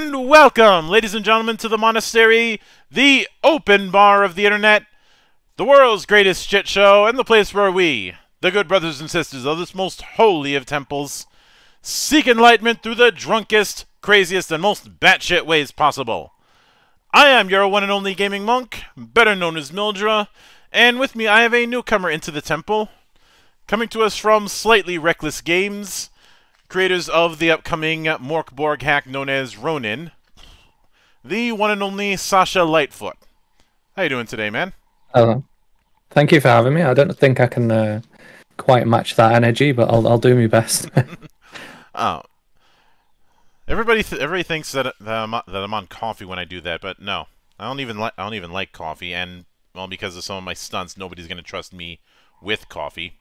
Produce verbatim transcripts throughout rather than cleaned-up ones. And welcome, ladies and gentlemen, to the Monastery, the open bar of the internet, the world's greatest shit show, and the place where we, the good brothers and sisters of this most holy of temples, seek enlightenment through the drunkest, craziest, and most batshit ways possible. I am your one and only gaming monk, better known as Mildra, and with me I have a newcomer into the temple, coming to us from Slightly Reckless Games, creators of the upcoming Mork Borg hack known as Ronin, the one and only Sasha Lightfoot. How you doing today, man? Hello. Thank you for having me. I don't think I can uh, quite match that energy, but I'll I'll do my best. Oh, everybody th everybody thinks that that I'm, that I'm on coffee when I do that, but no, I don't even like I don't even like coffee, and well, because of some of my stunts, nobody's gonna trust me with coffee.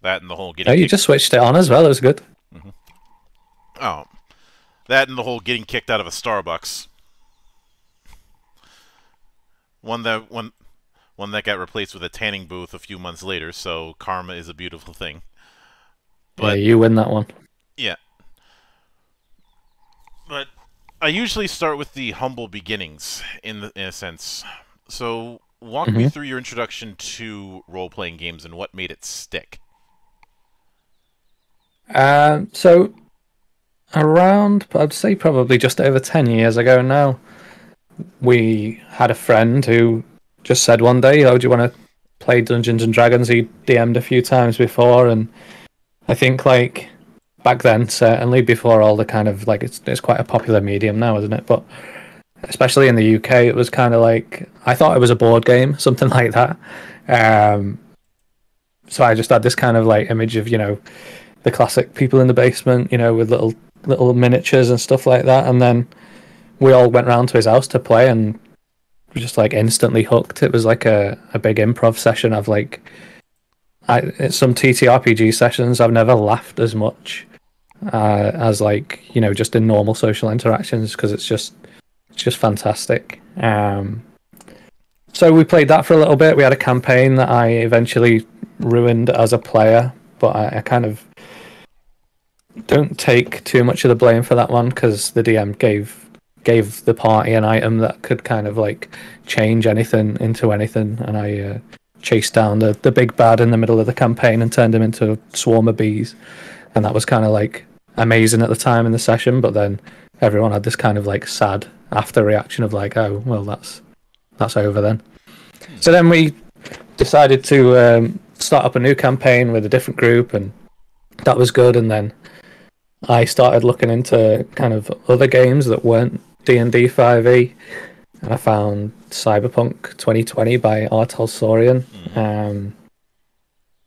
That and the whole getting. Oh, you just switched it on as well. It was good. Mm-hmm. Oh, that and the whole getting kicked out of a Starbucks. One that one, one that got replaced with a tanning booth a few months later. So karma is a beautiful thing. But yeah, you win that one. Yeah. But I usually start with the humble beginnings, in the, in a sense. So walk mm-hmm. me through your introduction to role-playing games and what made it stick. Um, so around, I'd say probably just over ten years ago now, we had a friend who just said one day, oh, do you want to play Dungeons and Dragons? He D M'd a few times before, and I think like back then, certainly before all the kind of like, it's, it's quite a popular medium now, isn't it? But especially in the U K, it was kind of like, I thought it was a board game, something like that. Um, so I just had this kind of like image of, you know, the classic people in the basement, you know, with little little miniatures and stuff like that. And then we all went round to his house to play, and we just like instantly hooked. It was like a, a big improv session of like, I, it's some T T R P G sessions, I've never laughed as much uh, as like, you know, just in normal social interactions, because it's just, it's just fantastic. Um, so we played that for a little bit. We had a campaign that I eventually ruined as a player, but I, I kind of don't take too much of the blame for that one, because the D M gave gave the party an item that could kind of like change anything into anything, and I uh, chased down the, the big bad in the middle of the campaign and turned him into a swarm of bees, and that was kind of like amazing at the time in the session, but then everyone had this kind of like sad after reaction of like, oh, well, that's that's over then. So then we decided to um, start up a new campaign with a different group, and that was good, and then I started looking into kind of other games that weren't D and D five E, and I found Cyberpunk twenty twenty by R. Talsorian. Um,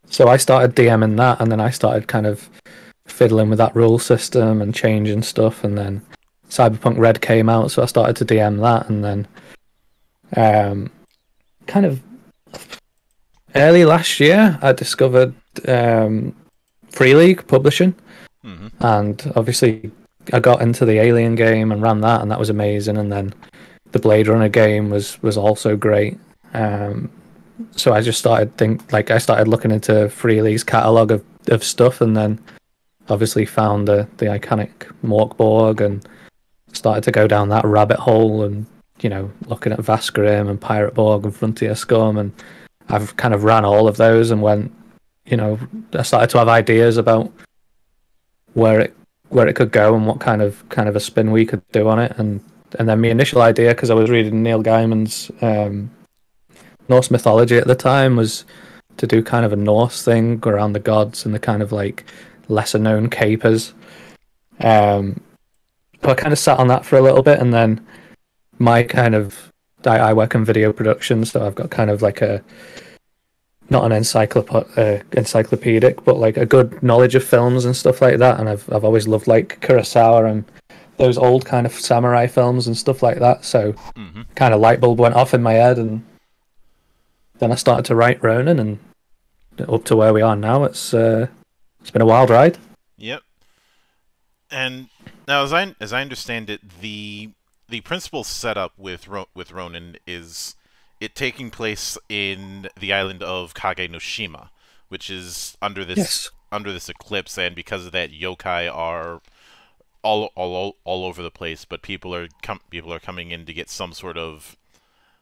so I started DMing that, and then I started kind of fiddling with that rule system and changing stuff, and then Cyberpunk Red came out, so I started to D M that, and then um, kind of early last year, I discovered um, Free League Publishing. Mm-hmm. And obviously I got into the Alien game and ran that, and that was amazing, and then the Blade Runner game was was also great. Um, so I just started think like I started looking into Free League's catalogue of, of stuff, and then obviously found the, the iconic Mork Borg and started to go down that rabbit hole, and you know, looking at Vaskrim and Pirate Borg and Frontier Scum, and I've kind of ran all of those, and went, you know, I started to have ideas about where it where it could go and what kind of kind of a spin we could do on it, and and then my initial idea, because I was reading Neil Gaiman's um, Norse mythology at the time, was to do kind of a Norse thing around the gods and the kind of like lesser known capers. Um, but I kind of sat on that for a little bit, and then my kind of I, I work in video production, so I've got kind of like a not an encyclop- uh, encyclopedic, but like a good knowledge of films and stuff like that. And I've I've always loved like Kurosawa and those old kind of samurai films and stuff like that. So mm-hmm. kind of light bulb went off in my head, and then I started to write Ronin, and up to where we are now. It's uh, it's been a wild ride. Yep. And now, as I as I understand it, the the principal setup with Ro with Ronin is it taking place in the island of Kage no Shima, which is under this yes. under this eclipse, and because of that, yokai are all all all over the place, but people are com people are coming in to get some sort of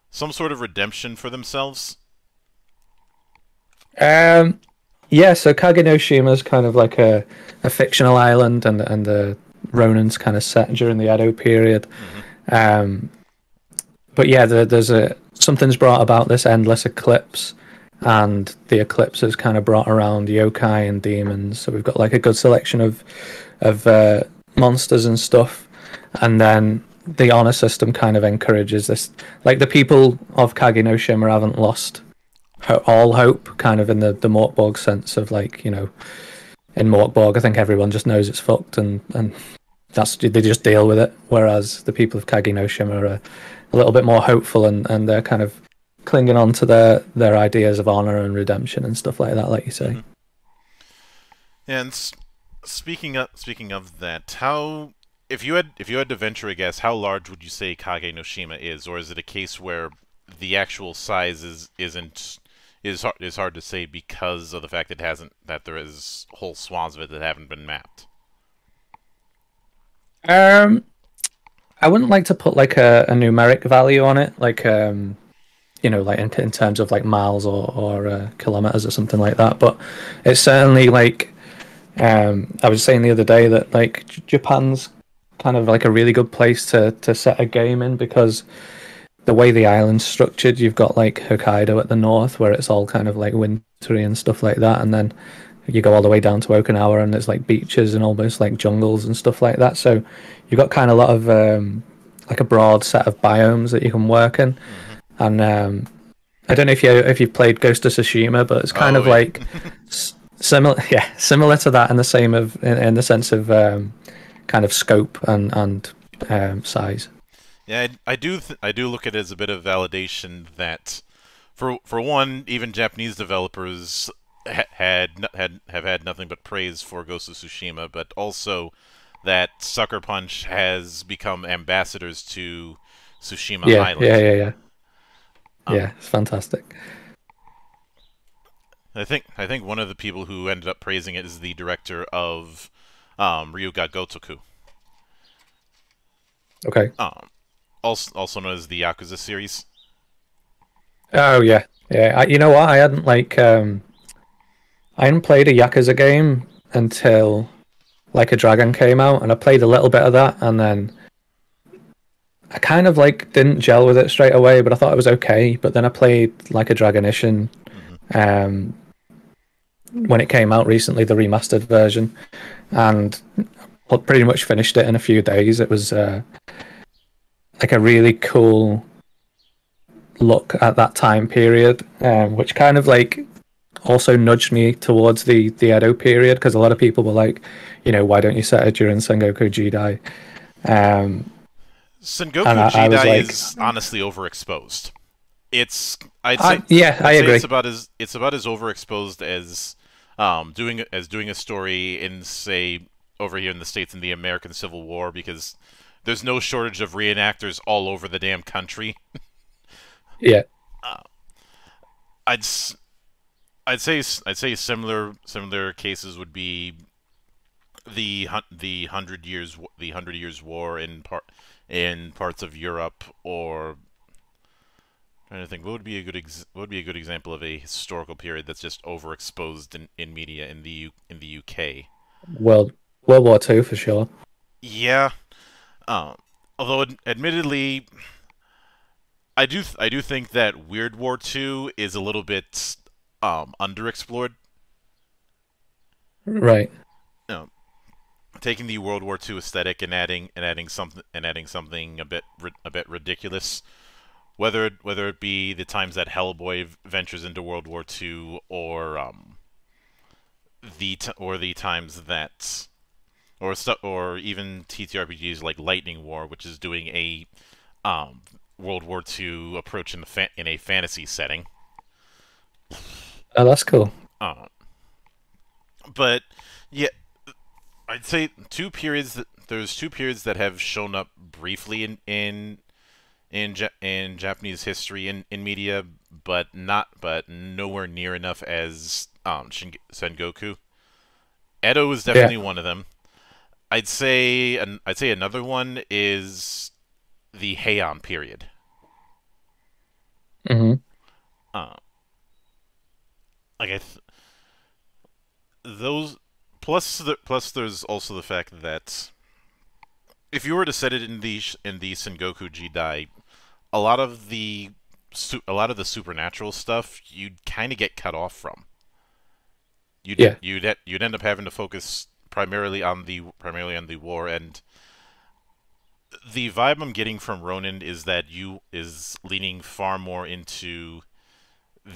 some sort of redemption for themselves. Um, yeah. So Kage no Shima is kind of like a a fictional island, and and the Ronin's kind of set during the Edo period. Mm-hmm. Um, but yeah, there, there's a something's brought about this endless eclipse. And the eclipse has kind of brought around yokai and demons, so we've got like a good selection of of uh, monsters and stuff. And then the honor system kind of encourages this. Like the people of Kage no Shima haven't lost ho all hope, kind of in the the Mork Borg sense of like, you know, in Mork Borg, I think everyone just knows it's fucked, and and that's they just deal with it. Whereas the people of Kage no Shima are a little bit more hopeful, and and they're kind of clinging on to their their ideas of honor and redemption and stuff like that, like you say. And speaking of speaking of that, how if you had if you had to venture a guess, how large would you say Kage no Shima is, or is it a case where the actual size is isn't is hard is hard to say because of the fact it hasn't that there is whole swaths of it that haven't been mapped? Um, I wouldn't like to put like a, a numeric value on it, like um. you know, like in, in terms of like miles or, or uh, kilometers or something like that. But it's certainly like, um, I was saying the other day that like J Japan's kind of like a really good place to, to set a game in, because the way the island's structured, you've got like Hokkaido at the north where it's all kind of like wintry and stuff like that. And then you go all the way down to Okinawa and there's like beaches and almost like jungles and stuff like that. So you've got kind of a lot of um, like a broad set of biomes that you can work in. And um, I don't know if you if you've played Ghost of Tsushima, but it's kind oh, of yeah. like similar, yeah, similar to that, and the same of in, in the sense of um, kind of scope and and um, size. Yeah, I, I do th I do look at it as a bit of validation that, for for one, even Japanese developers ha had had have had nothing but praise for Ghost of Tsushima, but also that Sucker Punch has become ambassadors to Tsushima yeah, Island. Yeah, yeah, yeah. Yeah, it's fantastic. I think I think one of the people who ended up praising it is the director of um, Ryuga Gotoku. Okay. Um, also also known as the Yakuza series. Oh yeah, yeah. I, you know what? I hadn't like um, I hadn't played a Yakuza game until Like a Dragon came out, and I played a little bit of that, and then I kind of like didn't gel with it straight away, but I thought it was okay. But then I played Like a Dragonician um, when it came out recently, the remastered version, and pretty much finished it in a few days. It was uh, like a really cool look at that time period, um, which kind of like also nudged me towards the, the Edo period, because a lot of people were like, you know, why don't you set it during Sengoku Jidai? Um, Sengoku I, Jidai I like, is honestly overexposed. It's I'd say I, yeah, I'd I say agree. It's about as it's about as overexposed as um, doing as doing a story in, say, over here in the States in the American Civil War, because there's no shortage of reenactors all over the damn country. Yeah, uh, I'd I'd say I'd say similar similar cases would be the the hundred years the hundred years war in part. in parts of Europe, or I'm trying to think, what would be a good ex what would be a good example of a historical period that's just overexposed in, in media in the U in the U K? Well, World War Two for sure. Yeah, um, although ad admittedly, I do th I do think that Weird War Two is a little bit um, underexplored. Right. No. Taking the World War Two aesthetic and adding and adding something and adding something a bit a bit ridiculous, whether it, whether it be the times that Hellboy ventures into World War Two, or um, the t or the times that, or or even T T R P Gs like Lightning War, which is doing a um, World War Two approach in the fa in a fantasy setting. Oh, that's cool. Uh, but yeah. I'd say two periods that there's two periods that have shown up briefly in in in, ja in Japanese history in, in media, but not but nowhere near enough as um, Sengoku. Edo is definitely yeah. one of them. I'd say an, I'd say another one is the Heian period. Mm-hmm. Uh, like I th those plus the, plus there's also the fact that if you were to set it in the in the Sengoku Jidai, a lot of the a lot of the supernatural stuff you'd kind of get cut off from. You'd yeah. you'd you'd end up having to focus primarily on the primarily on the war, and the vibe I'm getting from Ronin is that you is leaning far more into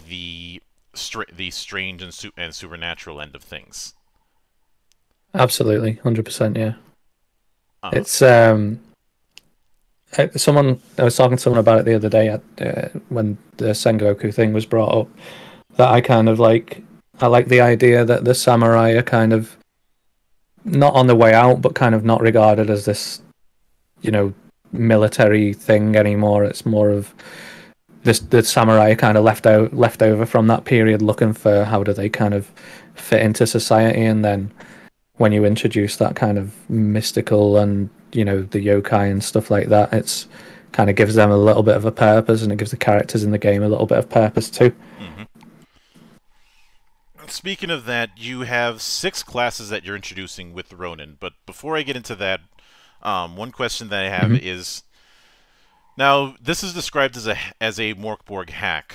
the str the strange and su and supernatural end of things. Absolutely, one hundred percent. Yeah, uh -huh. it's um. Someone I was talking to someone about it the other day at, uh, when the Sengoku thing was brought up. That I kind of like. I like the idea that the samurai are kind of not on the way out, but kind of not regarded as this, you know, military thing anymore. It's more of this the samurai are kind of left out, left over from that period, looking for how do they kind of fit into society. And then when you introduce that kind of mystical and, you know, the yokai and stuff like that, it's kind of gives them a little bit of a purpose, and it gives the characters in the game a little bit of purpose too. Mm-hmm. Speaking of that, you have six classes that you're introducing with Ronin, but before I get into that, um, one question that I have mm-hmm. is, now this is described as a as a Mork Borg hack.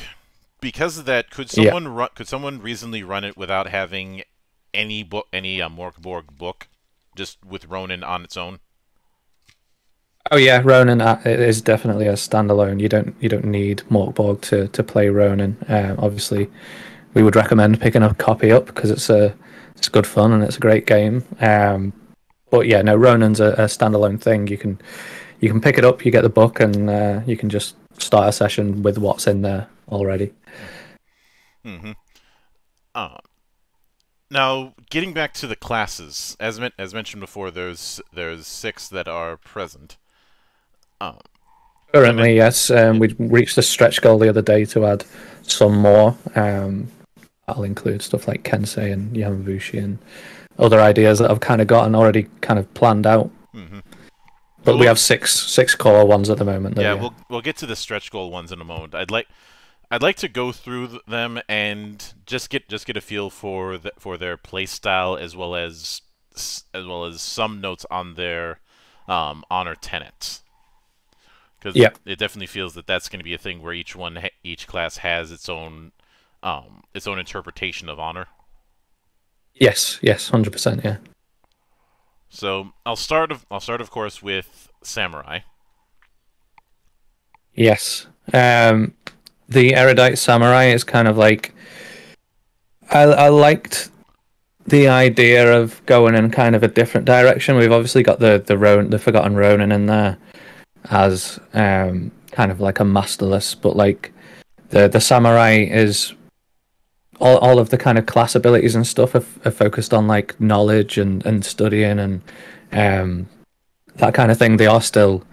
Because of that, could someone yeah. run, could someone reasonably run it without having any book any uh, Mork Borg book, just with Ronin on its own? Oh yeah, Ronin is definitely a standalone. You don't you don't need Mork Borg to to play Ronin. Uh, obviously, we would recommend picking a copy up because it's a it's good fun and it's a great game. Um, but yeah, no, Ronin's a, a standalone thing. You can you can pick it up, you get the book, and uh, you can just start a session with what's in there already. Mm-hmm. Uh, now, getting back to the classes, as as mentioned before, there's there's six that are present. Um, Currently, I mean, yes. Um, we reached a stretch goal the other day to add some more. Um, that'll include stuff like Kensei and Yamabushi and other ideas that I've kind of gotten already kind of planned out. Mm-hmm. But we'll, we have six six core ones at the moment. Though, yeah, yeah, we'll we'll get to the stretch goal ones in a moment. I'd like I'd like to go through them and just get just get a feel for the, for their play style, as well as as well as some notes on their um, honor tenets. Because yeah. it definitely feels that that's going to be a thing where each one, each class has its own, um, its own interpretation of honor. Yes, yes, hundred percent, yeah. So I'll start. Of, I'll start, of course, with samurai. Yes, um, the erudite samurai is kind of like. I, I liked the idea of going in kind of a different direction. We've obviously got the the Ron, the Forgotten Ronin in there. As um, kind of like a masterless, but like the the samurai is all all of the kind of class abilities and stuff are, are focused on like knowledge and and studying and um, that kind of thing. They are still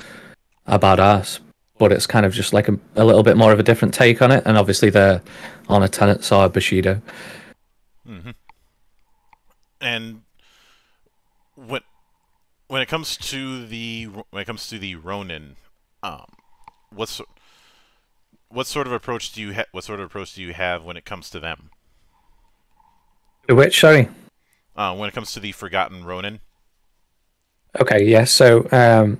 a badass, but it's kind of just like a, a little bit more of a different take on it. And obviously, their honor tenets are Bushido. Mm-hmm. And what. When it comes to the when it comes to the Ronin, um, what's what sort of approach do you ha what sort of approach do you have when it comes to them? Which sorry, uh, when it comes to the Forgotten Ronin. Okay, yeah. So um,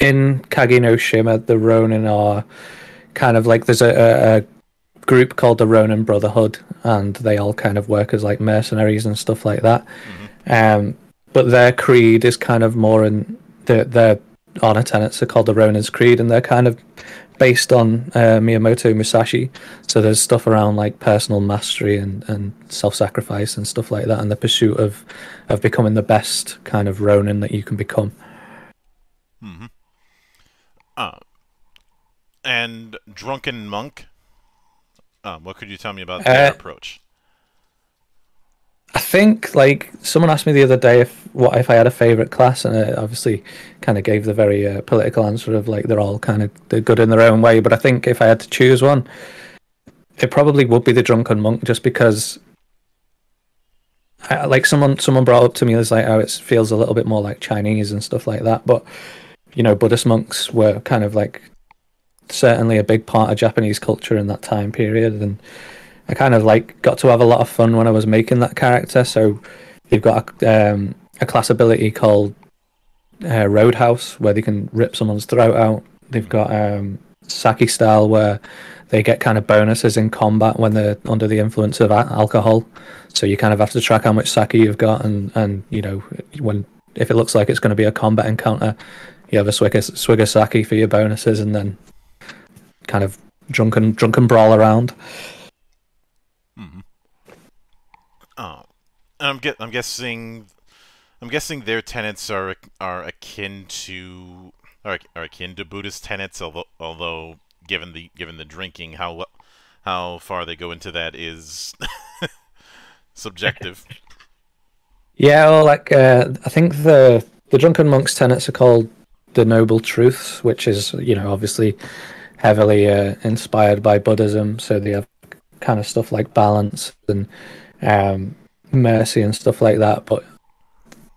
in Kage no Shima, the Ronin are kind of like there's a, a group called the Ronin Brotherhood, and they all kind of work as like mercenaries and stuff like that. Mm-hmm. Um. But their creed is kind of more in their their honor tenets are called the Ronin's Creed, and they're kind of based on uh, Miyamoto Musashi. So there's stuff around like personal mastery and, and self-sacrifice and stuff like that, and the pursuit of of becoming the best kind of Ronin that you can become. Mm-hmm. Uh, and Drunken Monk, um, what could you tell me about their uh, approach? I think like someone asked me the other day if what if I had a favorite class, and I obviously kind of gave the very uh, political answer of like they're all kind of they're good in their own way. But I think if I had to choose one, it probably would be the Drunken Monk, just because I, like someone someone brought up to me, was like, oh, it feels a little bit more like Chinese and stuff like that. But you know, Buddhist monks were kind of like certainly a big part of Japanese culture in that time period, and I kind of like got to have a lot of fun when I was making that character. So they've got a, um, a class ability called uh, Roadhouse, where they can rip someone's throat out. They've got um, Sake Style, where they get kind of bonuses in combat when they're under the influence of alcohol. So you kind of have to track how much sake you've got, and, and you know, when if it looks like it's going to be a combat encounter, you have a swig of, swig of sake for your bonuses, and then kind of drunken drunken brawl around. Mm-hmm. Oh, and I'm, gu I'm guessing, I'm guessing their tenets are are akin to are, are akin to Buddhist tenets, although although given the given the drinking, how how far they go into that is subjective. Yeah, well, like uh, I think the the drunken monks' tenets are called the Noble Truths, which is, you know, obviously heavily uh, inspired by Buddhism. So they have kind of stuff like balance and um, mercy and stuff like that. But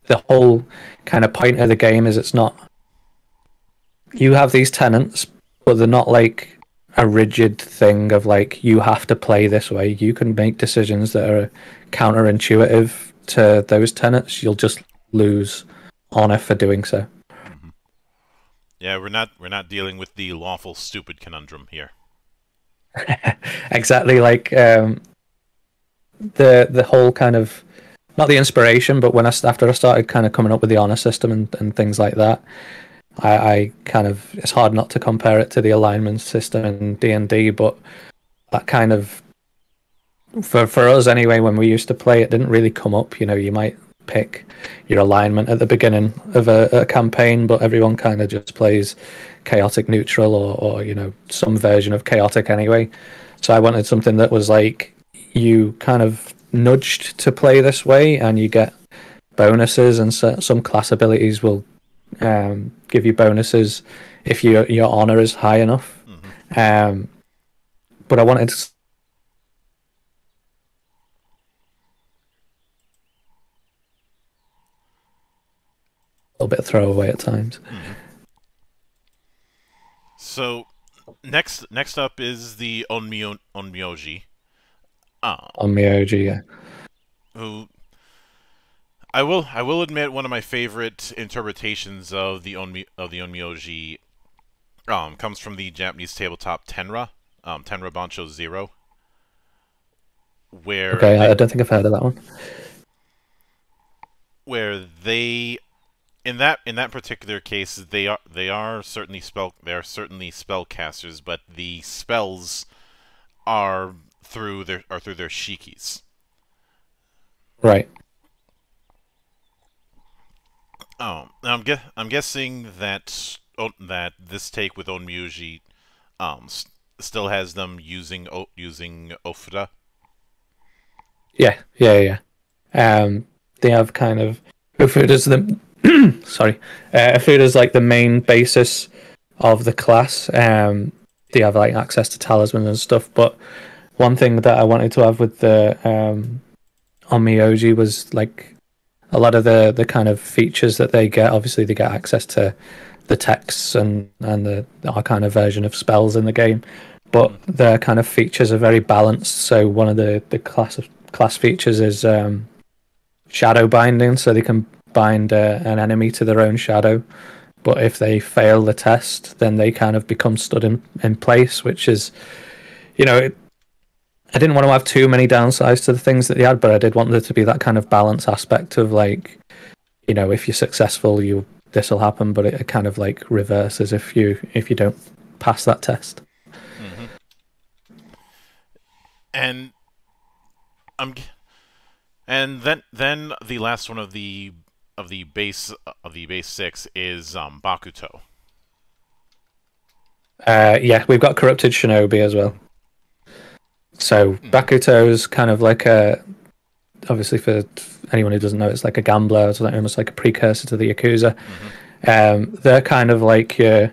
the whole kind of point of the game is it's not, you have these tenets, but they're not like a rigid thing of like, you have to play this way. You can make decisions that are counterintuitive to those tenets. You'll just lose honor for doing so. Yeah, we're not we're not dealing with the lawful stupid conundrum here. Exactly, like um, the the whole kind of, not the inspiration, but when I after I started kind of coming up with the honor system and, and things like that, I, I kind of, it's hard not to compare it to the alignment system in D and D, but that kind of, for for us anyway, when we used to play, it didn't really come up. You know, you might pick your alignment at the beginning of a, a campaign, but everyone kind of just plays chaotic neutral, or, or you know, some version of chaotic anyway. So I wanted something that was like, you kind of nudged to play this way and you get bonuses, and so, some class abilities will um, give you bonuses if your your honor is high enough. Mm-hmm. Um, but I wanted to a bit of throwaway at times. Mm-hmm. So next next up is the Onmyo Onmyoji. Ah. Onmyoji, yeah. Who I will I will admit, one of my favorite interpretations of the Onmy of the Onmyoji um comes from the Japanese tabletop Tenra, um Tenra Bancho Zero. Where Okay, they, I don't think I've heard of that one. Where they In that in that particular case, they are they are certainly spell they are certainly spellcasters, but the spells are through their are through their shikis. Right. Oh, I'm guess I'm guessing that oh, that this take with Onmyoji um st still has them using oh, using Ofura. Yeah, yeah, yeah. Um, they have kind of Ofura's the sorry, uh, Ofura's like the main basis of the class. Um, they have like access to talismans and stuff. But one thing that I wanted to have with the um, Onmyoji was like a lot of the the kind of features that they get. Obviously, they get access to the texts and and the our kind of version of spells in the game. But their kind of features are very balanced. So one of the the class of, class features is um, shadow binding, so they can bind uh, an enemy to their own shadow, but if they fail the test, then they kind of become stood in, in place, which is, you know, it, I didn't want to have too many downsides to the things that they had, but I did want there to be that kind of balance aspect of like, you know, if you're successful, you this will happen, but it kind of like reverses if you if you don't pass that test. Mm-hmm. And I'm and then then the last one of the of the base of the base six is um, Bakuto. Uh, yeah, we've got Corrupted Shinobi as well. So mm. Bakuto is kind of like a, obviously for anyone who doesn't know, it's like a gambler. It's almost like a precursor to the Yakuza. Mm-hmm. Um, they're kind of like your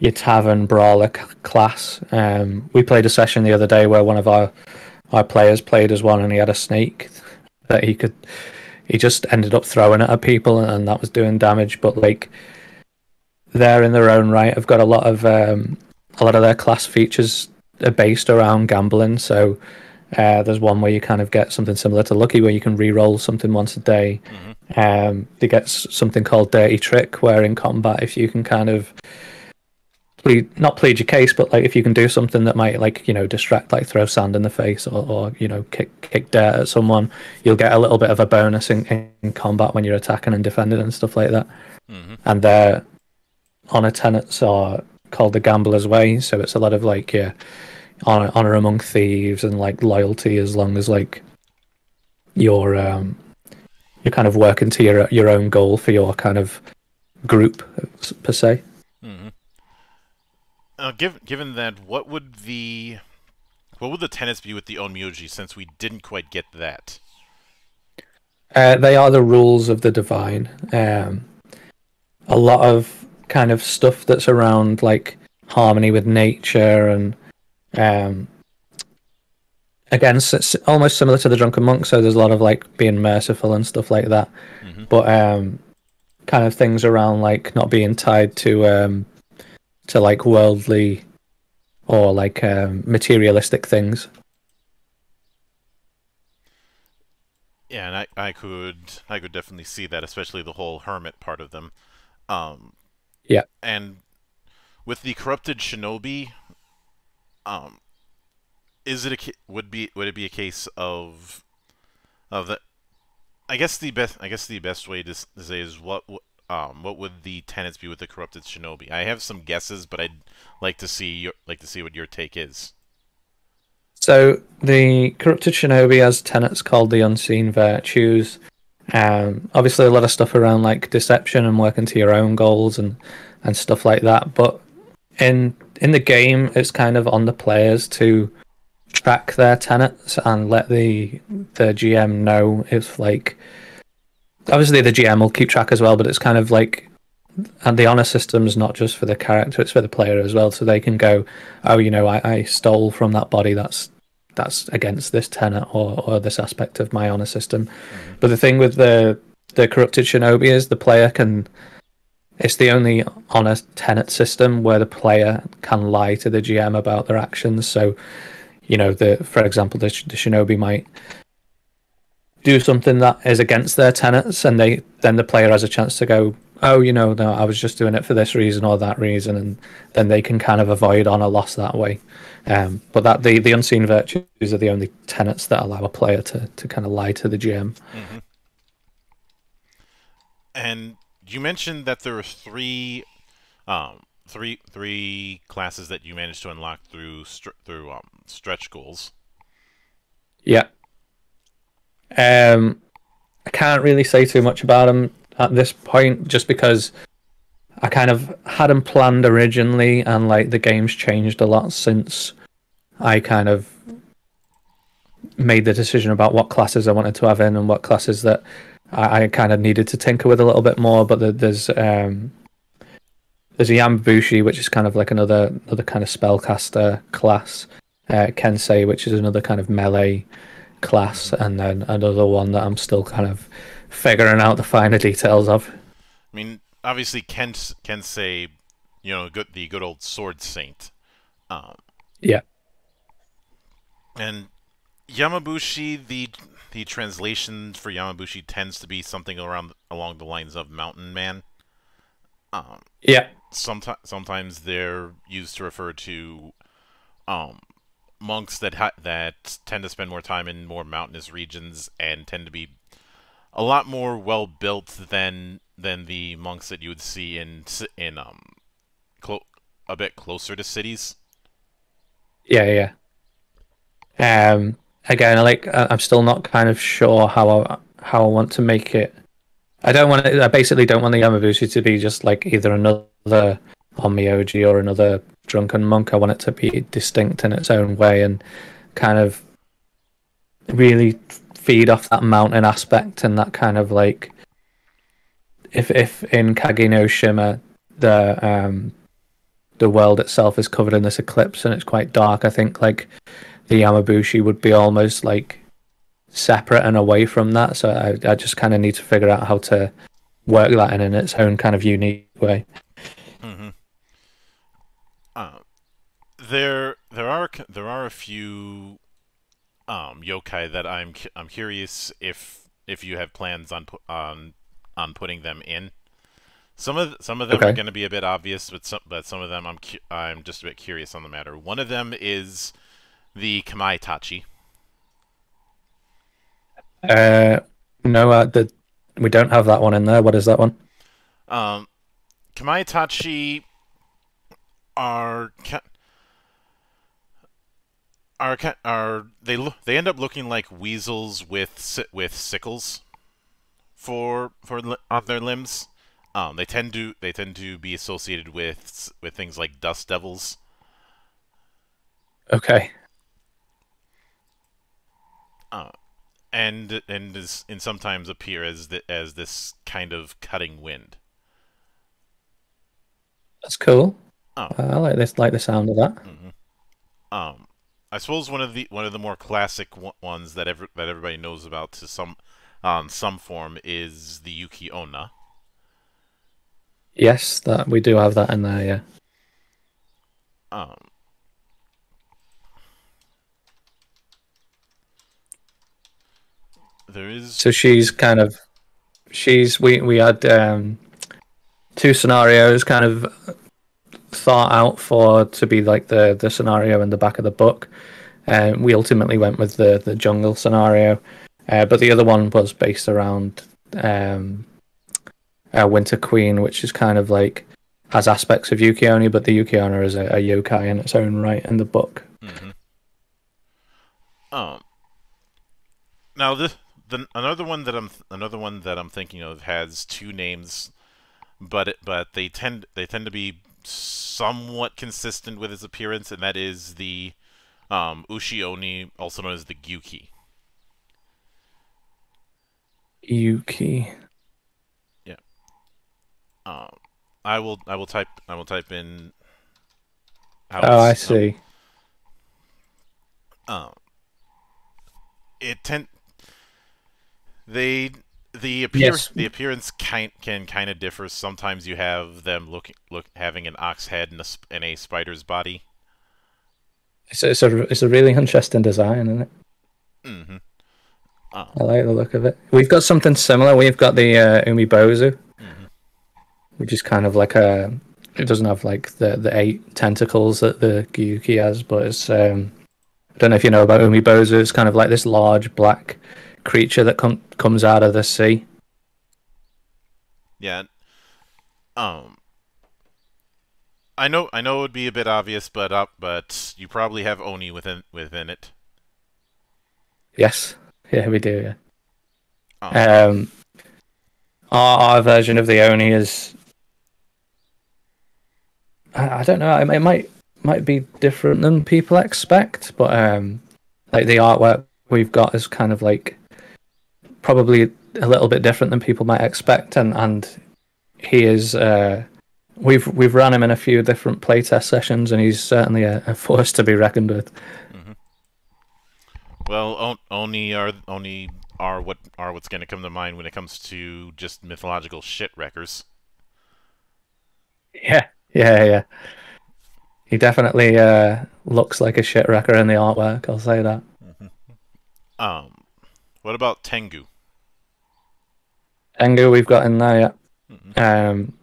your tavern brawler class. Um, we played a session the other day where one of our our players played as one, and he had a snake. that he could, he just ended up throwing it at people, and that was doing damage. But like, they're in their own right. I've got a lot of um, a lot of their class features are based around gambling. So uh, there's one where you kind of get something similar to Lucky, where you can re-roll something once a day. Mm-hmm. Um, they get something called Dirty Trick, where in combat, if you can kind of plead, not plead your case, but like if you can do something that might, like, you know, distract, like throw sand in the face, or, or you know, kick kick dirt at someone, you'll get a little bit of a bonus in, in combat when you're attacking and defending and stuff like that. Mm-hmm. And they're honor tenets are called the Gambler's Way, so it's a lot of like yeah, honor, honor among thieves and like loyalty, as long as like you're um, you're kind of working to your your own goal for your kind of group per se. Mm-hmm. Now, given given that, what would the what would the tenets be with the Onmyoji, since we didn't quite get that? Uh, they are the rules of the divine. Um, a lot of kind of stuff that's around like harmony with nature, and um again, it's almost similar to the Drunken Monk, so there's a lot of like being merciful and stuff like that. Mm-hmm. But um kind of things around like not being tied to um to like worldly or like um materialistic things. Yeah, and I, I could I could definitely see that, especially the whole hermit part of them. Um Yeah, and with the corrupted Shinobi, um, is it a would be would it be a case of of the? I guess the best I guess the best way to, to say is what um what would the tenets be with the corrupted Shinobi? I have some guesses, but I'd like to see your, like to see what your take is. So the corrupted Shinobi has tenets called the unseen virtues. Um, obviously a lot of stuff around like deception and working to your own goals and, and stuff like that, but in in the game it's kind of on the players to track their tenets and let the the G M know if, like, obviously the G M will keep track as well, but it's kind of like, and the honor system is not just for the character, it's for the player as well, so they can go, oh, you know, I, I stole from that body, that's that's against this tenet or, or this aspect of my honor system. Mm-hmm. But the thing with the the corrupted Shinobi is the player can, it's the only honor tenet system where the player can lie to the G M about their actions. So, you know, the for example, the, the Shinobi might do something that is against their tenets, and they then the player has a chance to go, oh, you know, no, I was just doing it for this reason or that reason, and then they can kind of avoid honor loss that way. Um, but that the, the unseen virtues are the only tenets that allow a player to, to kind of lie to the G M. Mm-hmm. And you mentioned that there are three, um, three, three classes that you managed to unlock through str through um, stretch goals. Yeah. Um, I can't really say too much about them at this point, just because I kind of had them planned originally, and like the game's changed a lot since I kind of made the decision about what classes I wanted to have in and what classes that I, I kind of needed to tinker with a little bit more. But the, there's um, there's a Yamabushi, which is kind of like another another kind of spellcaster class, uh, Kensei, which is another kind of melee class, and then another one that I'm still kind of figuring out the finer details of. I mean, obviously, Ken Kensei, you know, good, the good old sword saint. Um, yeah. And Yamabushi, the the translation for Yamabushi tends to be something around along the lines of mountain man. Um, yeah. Sometimes sometimes they're used to refer to um, monks that ha that tend to spend more time in more mountainous regions and tend to be a lot more well built than than the monks that you would see in in um clo a bit closer to cities. Yeah, yeah. Um, again, I like I'm still not kind of sure how I, how I want to make it. I don't want it, I basically don't want the Yamabushi to be just like either another Onmyoji or another Drunken Monk. I want it to be distinct in its own way and kind of really feed off that mountain aspect and that kind of like, if if in Kage no Shima the um the world itself is covered in this eclipse and it's quite dark, I think like the Yamabushi would be almost like separate and away from that. So I, I just kind of need to figure out how to work that in in its own kind of unique way. Mm-hmm. Um, there, there are there are a few um, yokai that I'm I'm curious if if you have plans on on on putting them in. Some of some of them okay. are going to be a bit obvious, but some but some of them I'm cu I'm just a bit curious on the matter. One of them is the Kamaitachi. Uh, no, uh, the we don't have that one in there. What is that one? Um, Kamaitachi are are are they look they end up looking like weasels with with sickles for for on their limbs. Um, they tend to they tend to be associated with with things like dust devils. Okay. Uh, and and is, and sometimes appear as the, as this kind of cutting wind. That's cool. Oh. Uh, I like this like the sound of that. Mm-hmm. Um, I suppose one of the one of the more classic ones that every, that everybody knows about to some um some form is the Yuki Onna. Yes, that we do have that in there, yeah. Um, there is. So she's kind of, she's we we had um, two scenarios kind of thought out for to be like the the scenario in the back of the book, and um, we ultimately went with the the jungle scenario, uh, but the other one was based around. Um, Uh, Winter Queen, which is kind of like has aspects of Yuki Onna, but the Yuki Onna is a, a yokai in its own right in the book. Mm-hmm. Um, now this the another one that I'm another one that I'm thinking of has two names, but it, but they tend they tend to be somewhat consistent with its appearance, and that is the um, Ushi Oni, also known as the Gyuki. Yuki. Um, I will. I will type. I will type in. How oh, I see. Um, um it tend. They the appearance yes. the appearance kind can kind of differ. Sometimes you have them looking look having an ox head and a and a spider's body. It's a, it's a it's a really interesting design, isn't it? Mm-hmm. Um, I like the look of it. We've got something similar. We've got the uh, Umibozu. Which is kind of like a, it doesn't have like the the eight tentacles that the Gyuki has, but it's um, I don't know if you know about Umibozu. It's kind of like this large black creature that com comes out of the sea. Yeah, um, I know I know it would be a bit obvious, but up, uh, but you probably have Oni within within it. Yes, yeah, we do. Yeah, oh. um, our, our version of the Oni is. I don't know. It might might be different than people expect, but um, like the artwork we've got is kind of like probably a little bit different than people might expect, and and he is. Uh, we've we've run him in a few different playtest sessions, and he's certainly a, a force to be reckoned with. Mm-hmm. Well, Oni are Oni are what are what's going to come to mind when it comes to just mythological shit wreckers. Yeah. Yeah, yeah. He definitely uh, looks like a shit wrecker in the artwork, I'll say that. Mm-hmm. Um, what about Tengu? Tengu we've got in there, yeah. Mm-hmm. um,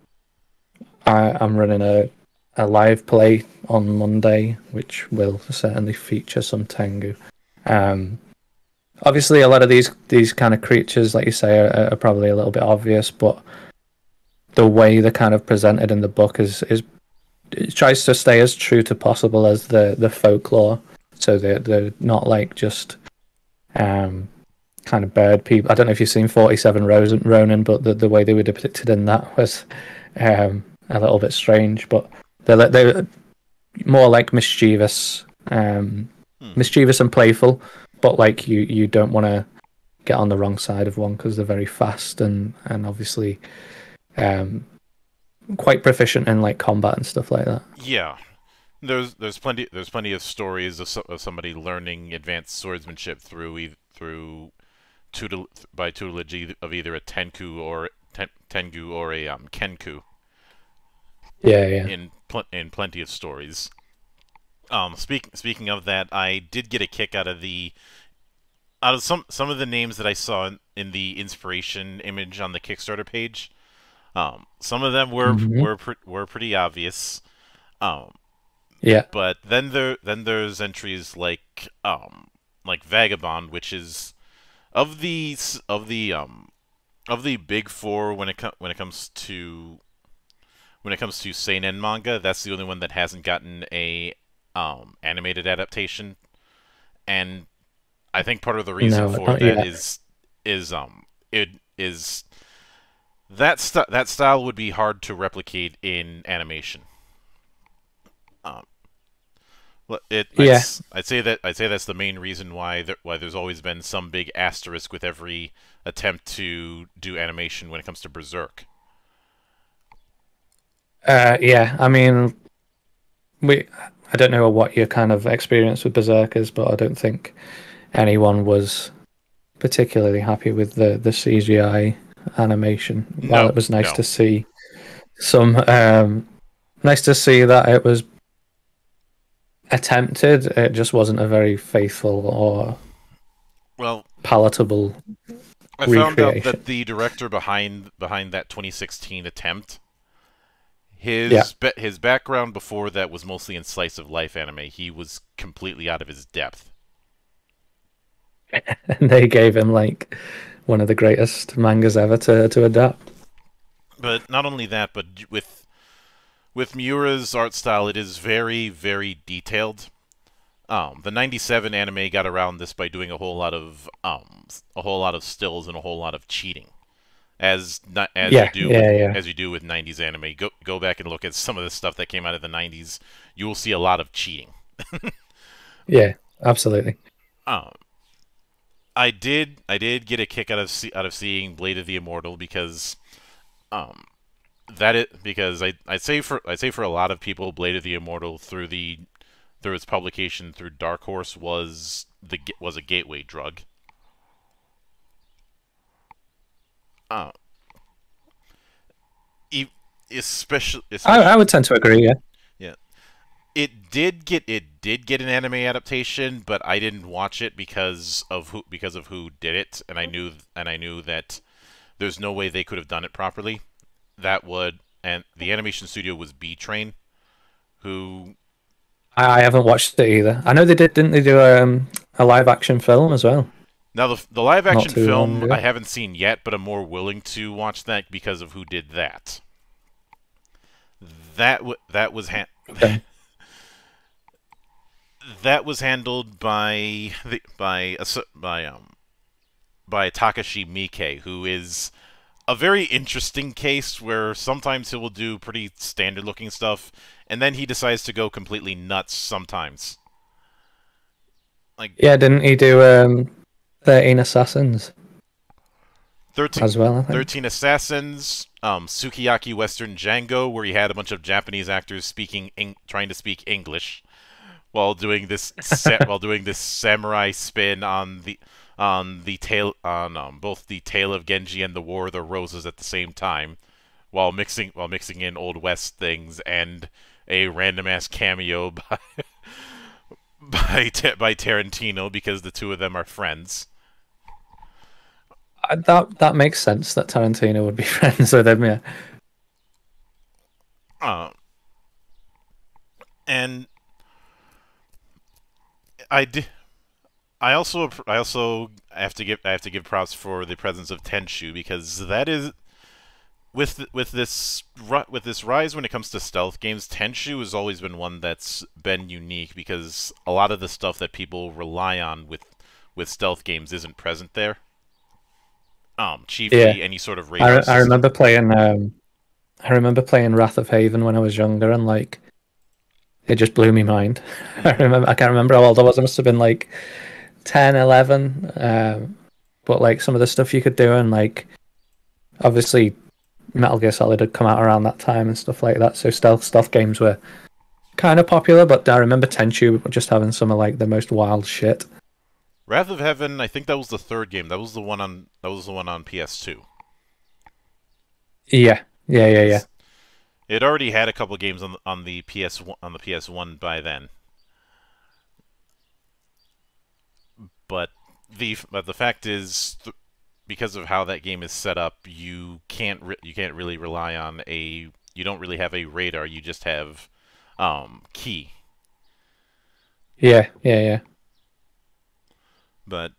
I, I'm running a, a live play on Monday, which will certainly feature some Tengu. Um, obviously, a lot of these, these kind of creatures, like you say, are, are probably a little bit obvious, but the way they're kind of presented in the book is is it tries to stay as true to possible as the the folklore, so they're they're not like just um kind of bird people. I don't know if you've seen forty-seven Ronin, but the the way they were depicted in that was um a little bit strange, but they're they're more like mischievous, um hmm. mischievous and playful, but like you you don't want to get on the wrong side of one because they're very fast and and obviously. Um, quite proficient in like combat and stuff like that. Yeah, There's there's plenty there's plenty of stories of, so, of somebody learning advanced swordsmanship through e through tutel by tutelage of either a Tenku or ten Tengu or a um, Kenku. Yeah, yeah. In pl in plenty of stories. Um, speaking speaking of that, I did get a kick out of the out of some some of the names that I saw in, in the inspiration image on the Kickstarter page. Um, some of them were mm-hmm. were pre were pretty obvious. Um. Yeah, but then there then there's entries like um like Vagabond, which is of the of the um of the big four when it when it comes to when it comes to seinen manga. That's the only one that hasn't gotten a um animated adaptation, and I think part of the reason no, for that yet. is is um it is that st that style would be hard to replicate in animation. Um, It, yeah. I'd, I'd say that I'd say that's the main reason why there, why there's always been some big asterisk with every attempt to do animation when it comes to Berserk. Uh, yeah, I mean, we I don't know what your kind of experience with Berserk is, but I don't think anyone was particularly happy with the the C G I animation. While no, it was nice no. to see some, um, nice to see that it was. Attempted, it just wasn't a very faithful or well palatable. I found out that the director behind behind that twenty sixteen attempt, his yeah. be, his background before that was mostly in slice of life anime. He was completely out of his depth, and they gave him like one of the greatest mangas ever to to adapt. But not only that, but with. With Miura's art style, it is very, very detailed. Um, the ninety-seven anime got around this by doing a whole lot of um, a whole lot of stills and a whole lot of cheating, as not, as yeah, you do yeah, with, yeah. as you do with nineties anime. Go go back and look at some of the stuff that came out of the nineties. You will see a lot of cheating. Yeah, absolutely. Um, I did I did get a kick out of see, out of seeing Blade of the Immortal because, um. That it because I I say for I say for a lot of people, Blade of the Immortal through the through its publication through Dark Horse was the was a gateway drug. Uh, especially, especially I, I would tend to agree. Yeah, yeah. It did get it did get an anime adaptation, but I didn't watch it because of who because of who did it, and I knew and I knew that there's no way they could have done it properly. That would and the animation studio was B Train, who I haven't watched it either. I know they did, didn't they do um, a live action film as well? Now the the live action film I haven't seen yet, but I'm more willing to watch that because of who did that. That w that was ha okay. That was handled by the by by um by Takashi Miike, who is. A very interesting case where sometimes he will do pretty standard-looking stuff, and then he decides to go completely nuts sometimes. Like yeah, didn't he do um, Thirteen Assassins? Thirteen as well. I think. Thirteen Assassins, um, Sukiyaki Western Django, where he had a bunch of Japanese actors speaking, Eng trying to speak English, while doing this set, while doing this samurai spin on the. on the tale on um, both the Tale of Genji and the War of the Roses at the same time, while mixing while mixing in Old West things and a random ass cameo by by by Tarantino because the two of them are friends. Uh, that that makes sense that Tarantino would be friends with them, yeah. Uh, and I did. I also I also have to give I have to give props for the presence of Tenchu because that is with with this with this rise when it comes to stealth games. Tenchu has always been one that's been unique because a lot of the stuff that people rely on with with stealth games isn't present there. Um, chiefly yeah. any sort of radar. I, I remember playing um, I remember playing Wrath of Haven when I was younger and like it just blew me mind. I remember I can't remember how old I was. I must have been like. ten, eleven, um, but like some of the stuff you could do, and like obviously Metal Gear Solid had come out around that time and stuff like that, so stealth stealth games were kind of popular, but I remember Tenchu just having some of like the most wild shit. Wrath of Heaven, I think that was the third game. That was the one on that was the one on P S two. Yeah, yeah, yeah, yeah. It already had a couple of games on the, on the P S one on the P S one by then. But the but the fact is, th because of how that game is set up, you can't re you can't really rely on a you don't really have a radar. You just have um key. Yeah, yeah, yeah. But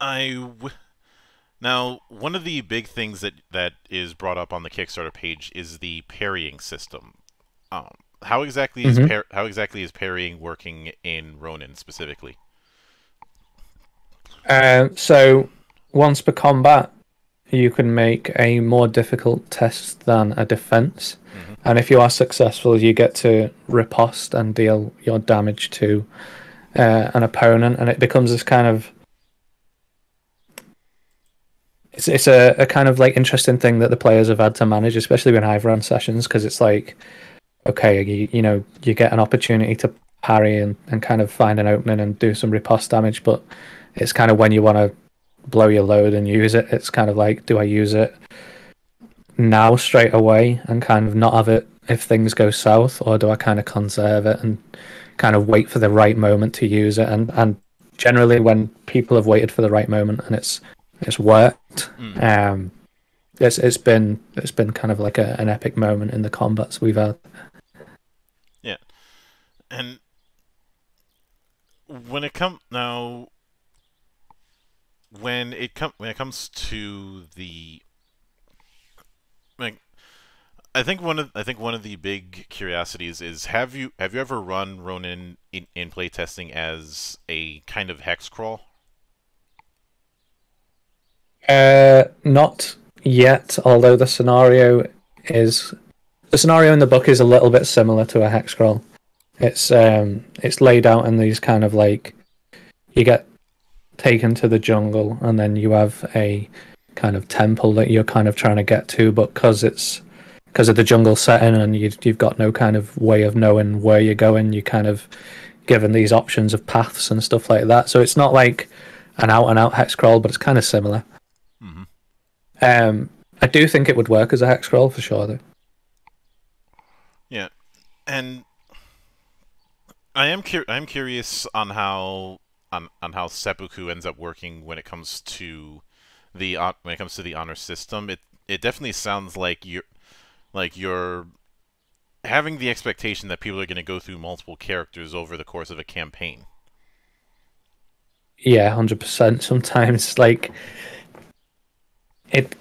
I w now one of the big things that that is brought up on the Kickstarter page is the parrying system. Um, how exactly mm-hmm. is par how exactly is parrying working in Ronin specifically? Uh, so once per combat, you can make a more difficult test than a defense, mm-hmm. and if you are successful, you get to riposte and deal your damage to Uh, an opponent, and it becomes this kind of it's it's a, a kind of like interesting thing that the players have had to manage, especially when I've run sessions, because it's like, okay, you, you know, you get an opportunity to parry and, and kind of find an opening and do some riposte damage, but it's kind of when you want to blow your load and use it, it's kind of like, do I use it now straight away and kind of not have it if things go south, or do I kind of conserve it and kind of wait for the right moment to use it? And and generally when people have waited for the right moment and it's it's worked, mm. um it's it's been it's been kind of like a, an epic moment in the combats we've had. Yeah. And when it comes now when it comes when it comes to the like I think one of I think one of the big curiosities is, have you have you ever run Ronin in, in playtesting as a kind of hex crawl? Uh, not yet. Although the scenario is the scenario in the book is a little bit similar to a hex crawl. It's um it's laid out in these kind of like, you get taken to the jungle and then you have a kind of temple that you're kind of trying to get to, but because it's Because of the jungle setting, and you've, you've got no kind of way of knowing where you're going, you're kind of given these options of paths and stuff like that. So it's not like an out-and-out hex crawl, but it's kind of similar. Mm-hmm. Um, I do think it would work as a hex crawl for sure, though. Yeah, and I am cur I'm curious on how on on how seppuku ends up working when it comes to the when it comes to the honor system. It it definitely sounds like you're. Like, you're having the expectation that people are going to go through multiple characters over the course of a campaign. Yeah, one hundred percent. Sometimes, like, it.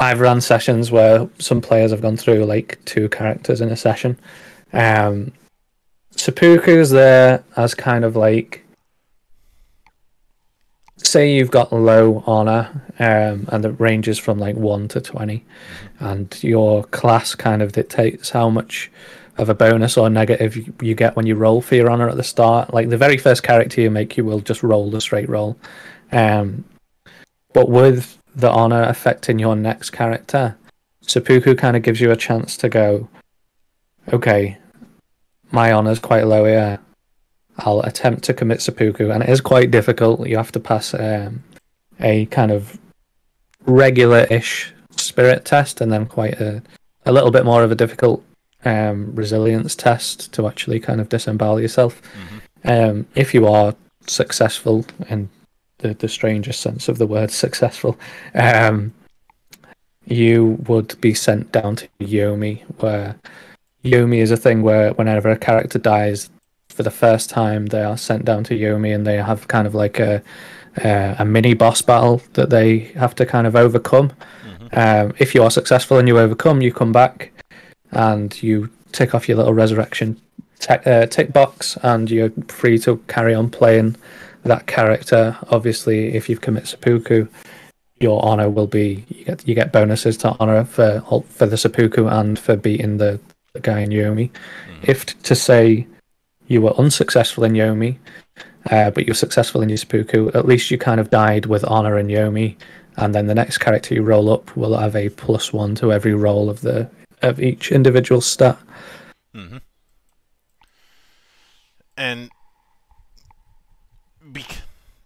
I've run sessions where some players have gone through, like, two characters in a session. Um, seppuku's there as kind of, like, say you've got low honor, um, and it ranges from like one to twenty, and your class kind of dictates how much of a bonus or negative you, you get when you roll for your honor at the start. Like the very first character you make, you will just roll a straight roll. Um, but with the honor affecting your next character, seppuku kind of gives you a chance to go, okay, my honor's quite low here. I'll attempt to commit seppuku, and it is quite difficult. You have to pass um, a kind of regular-ish spirit test, and then quite a, a little bit more of a difficult um, resilience test to actually kind of disembowel yourself. Mm-hmm. Um, if you are successful, in the, the strangest sense of the word successful, um, you would be sent down to Yomi, where Yomi is a thing where whenever a character dies, for the first time, they are sent down to Yomi, and they have kind of like a uh, a mini boss battle that they have to kind of overcome. Mm-hmm. Um, if you are successful and you overcome, you come back and you tick off your little resurrection uh, tick box, and you're free to carry on playing that character. Obviously, if you've committed seppuku, your honor will be you get you get bonuses to honor for for the seppuku and for beating the, the guy in Yomi. Mm-hmm. If to say you were unsuccessful in Yomi, uh, but you were successful in your seppuku, at least you kind of died with honor in Yomi, and then the next character you roll up will have a plus one to every roll of the of each individual stat. Mm-hmm. And be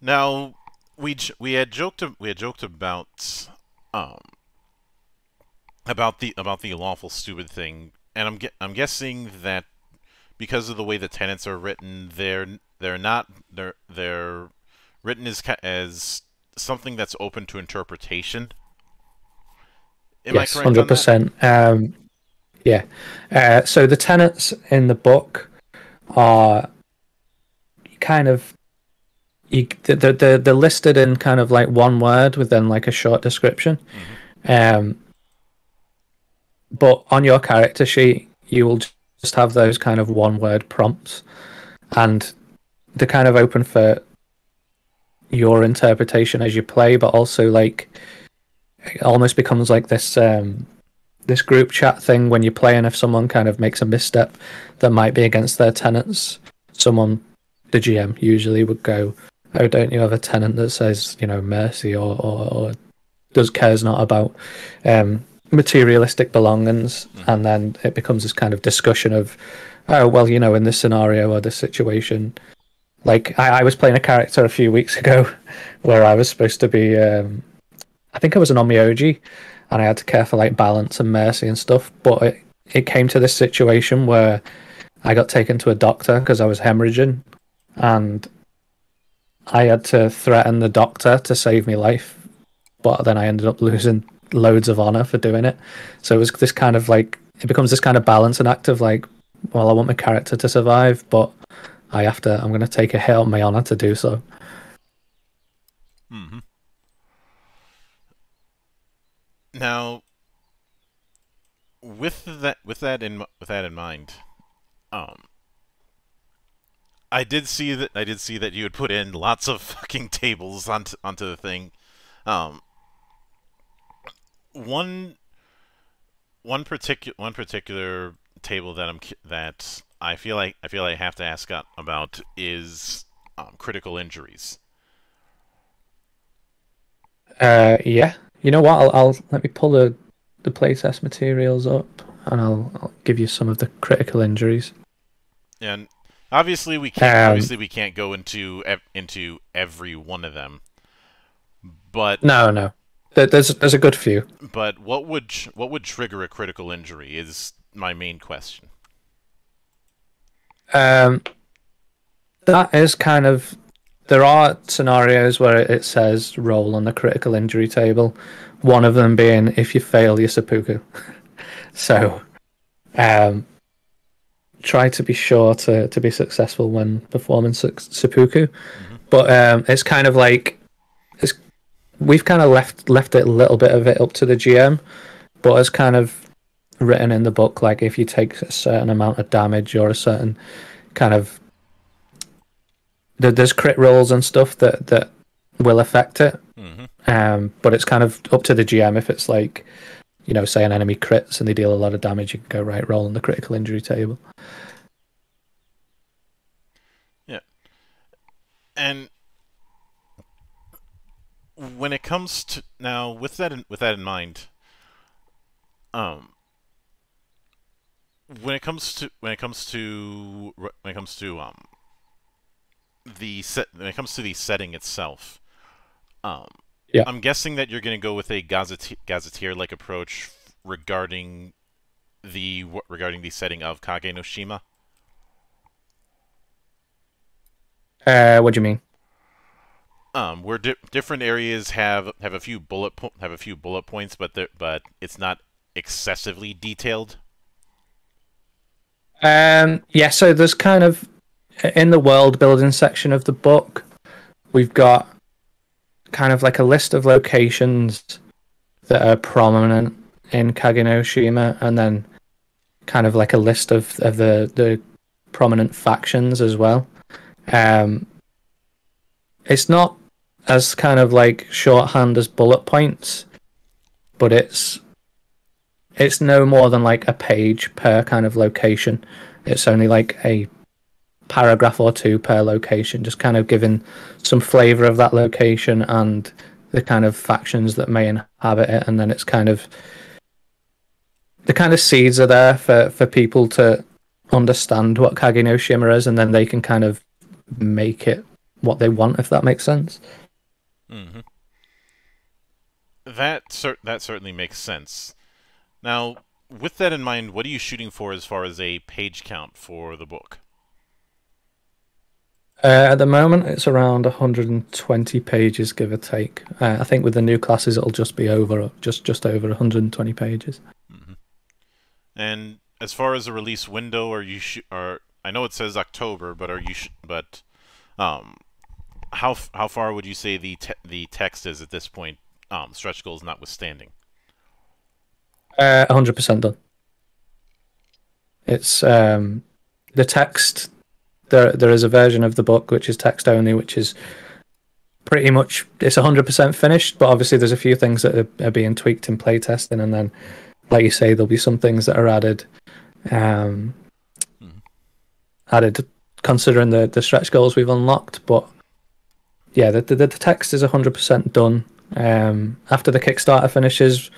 now we j we had joked we had joked about um about the about the lawful stupid thing, and I'm gu I'm guessing that because of the way the tenets are written, they're they're not they're they're written as as something that's open to interpretation. Am yes, I correct one hundred percent. On that? Um, yeah. Uh, so the tenets in the book are kind of you, they're, they're, they're listed in kind of like one word with then like a short description. Mm-hmm. Um, but on your character sheet, you will just have those kind of one word prompts, and they're kind of open for your interpretation as you play, but also like it almost becomes like this um this group chat thing when you play, and if someone kind of makes a misstep that might be against their tenets, someone the G M usually would go, "Oh, don't you have a tenant that says, you know, mercy or or, or does cares not about um materialistic belongings?" Mm-hmm. And then it becomes this kind of discussion of, "Oh, well, you know, in this scenario or this situation." Like, I, I was playing a character a few weeks ago where I was supposed to be, um, I think I was an Onmyoji, and I had to care for, like, balance and mercy and stuff, but it, it came to this situation where I got taken to a doctor because I was hemorrhaging, and I had to threaten the doctor to save me life, but then I ended up losing loads of honor for doing it. So it was this kind of, like, it becomes this kind of balance and act of, like, well, I want my character to survive, but I have to, I'm going to take a hit on my honor to do so. Mm-hmm. Now, with that, with that in, with that in mind, um, I did see that, I did see that you had put in lots of fucking tables onto, onto the thing. Um, one, one particular, one particular table that I'm, that, I feel like I feel like I have to ask about is um, critical injuries. Uh, yeah. You know what? I'll, I'll let me pull the the playtest materials up, and I'll I'll give you some of the critical injuries. And obviously we can't, um, obviously we can't go into ev into every one of them, but no, no, there, there's there's a good few. But what would what would trigger a critical injury is my main question. Um, that is kind of, there are scenarios where it says roll on the critical injury table, one of them being if you fail your seppuku. So, um, try to be sure to, to be successful when performing seppuku. Mm-hmm. But um, it's kind of like, it's, we've kind of left, left it a little bit of it up to the G M, but it's kind of written in the book, like if you take a certain amount of damage or a certain kind of, there's crit rolls and stuff that that will affect it. Mm-hmm. Um, but it's kind of up to the G M. If it's like, you know, say an enemy crits and they deal a lot of damage, you can go, right, roll on the critical injury table. Yeah. And when it comes to, now with that in, with that in mind, um when it comes to when it comes to when it comes to um the set when it comes to the setting itself, um yeah. I'm guessing that you're going to go with a gazette gazetteer like approach regarding the regarding the setting of Kage no Shima. Uh, what do you mean? Um, where di different areas have have a few bullet po have a few bullet points, but there but it's not excessively detailed. Um, yeah, so there's kind of, in the world building section of the book, we've got kind of like a list of locations that are prominent in Kage no Shima, and then kind of like a list of, of the, the prominent factions as well. Um, it's not as kind of like shorthand as bullet points, but it's It's no more than like a page per kind of location. It's only like a paragraph or two per location, just kind of giving some flavor of that location and the kind of factions that may inhabit it. And then it's kind of, the kind of seeds are there for, for people to understand what Kage no Shima is, and then they can kind of make it what they want, if that makes sense. Mm-hmm. That cer that certainly makes sense. Now, with that in mind, what are you shooting for as far as a page count for the book? Uh, at the moment, it's around one hundred twenty pages, give or take. Uh, I think with the new classes, it'll just be over just just over one hundred twenty pages. Mm-hmm. And as far as a release window, are you sh are I know it says October, but are you sh but um, how f how far would you say the te the text is at this point, um, stretch goals notwithstanding? Uh, one hundred percent done. It's um, the text. There, there is a version of the book which is text only, which is pretty much it's one hundred percent finished. But obviously, there's a few things that are, are being tweaked in playtesting, and then, like you say, there'll be some things that are added, um, mm-hmm. added considering the the stretch goals we've unlocked. But yeah, the the, the text is one hundred percent done. Um, after the Kickstarter finishes,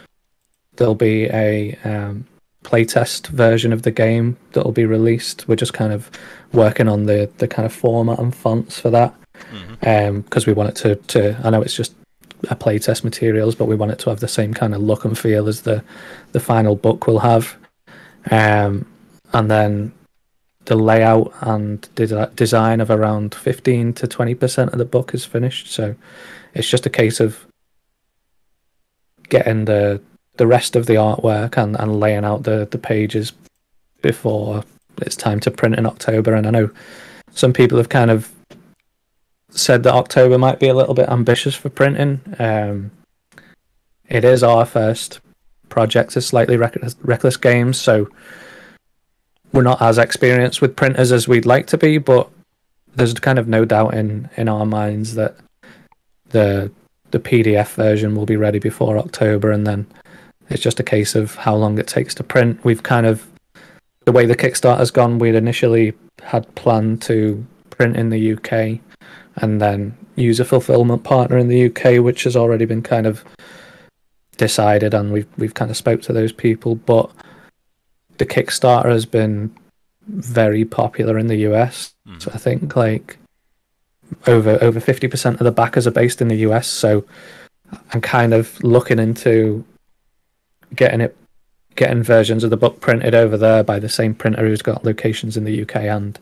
there'll be a um, playtest version of the game that'll be released. We're just kind of working on the the kind of format and fonts for that, because mm-hmm. um, we want it to, to. I know it's just a playtest materials, but we want it to have the same kind of look and feel as the the final book will have. Um, and then the layout and the design of around fifteen to twenty percent of the book is finished. So it's just a case of getting the the rest of the artwork and, and laying out the, the pages before it's time to print in October. And I know some people have kind of said that October might be a little bit ambitious for printing. Um, it is our first project as Slightly Reckless, reckless Games, so we're not as experienced with printers as we'd like to be, but there's kind of no doubt in, in our minds that the the P D F version will be ready before October, and then it's just a case of how long it takes to print. We've kind of, the way the Kickstarter's gone, we'd initially had planned to print in the U K and then use a fulfillment partner in the U K, which has already been kind of decided, and we've, we've kind of spoke to those people. But the Kickstarter has been very popular in the U S. Mm. So I think like over over fifty percent of the backers are based in the U S. So I'm kind of looking into getting it, getting versions of the book printed over there by the same printer who's got locations in the U K and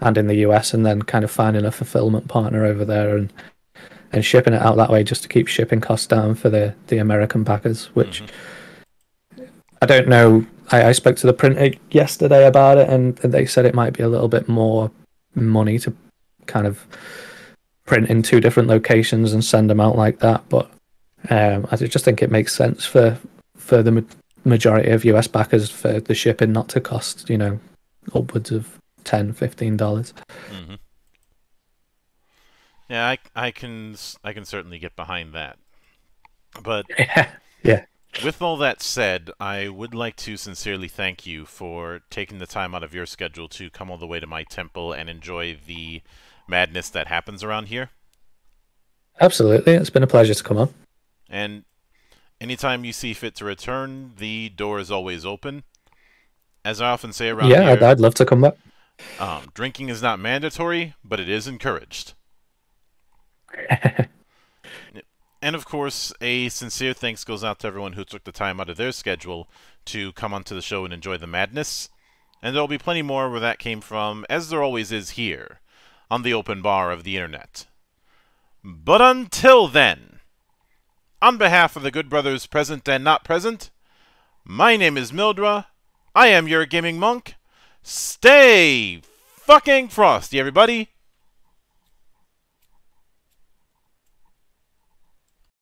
and in the U S, and then kind of finding a fulfillment partner over there and and shipping it out that way, just to keep shipping costs down for the the American backers. Which mm-hmm. I don't know. I, I spoke to the printer yesterday about it, and they said it might be a little bit more money to kind of print in two different locations and send them out like that. But um, I just think it makes sense for. for the majority of U S backers for the shipping not to cost, you know, upwards of ten, fifteen dollars. Mm-hmm. Yeah, I, I can I can certainly get behind that. But yeah. yeah. With all that said, I would like to sincerely thank you for taking the time out of your schedule to come all the way to my temple and enjoy the madness that happens around here. Absolutely. It's been a pleasure to come on. And anytime you see fit to return, the door is always open. As I often say around yeah, here... Yeah, I'd love to come back. Um, drinking is not mandatory, but it is encouraged. And of course, a sincere thanks goes out to everyone who took the time out of their schedule to come onto the show and enjoy the madness. And there'll be plenty more where that came from, as there always is here, on the open bar of the internet. But until then... on behalf of the good brothers present and not present, my name is Mildra. I am your gaming monk. Stay fucking frosty, everybody.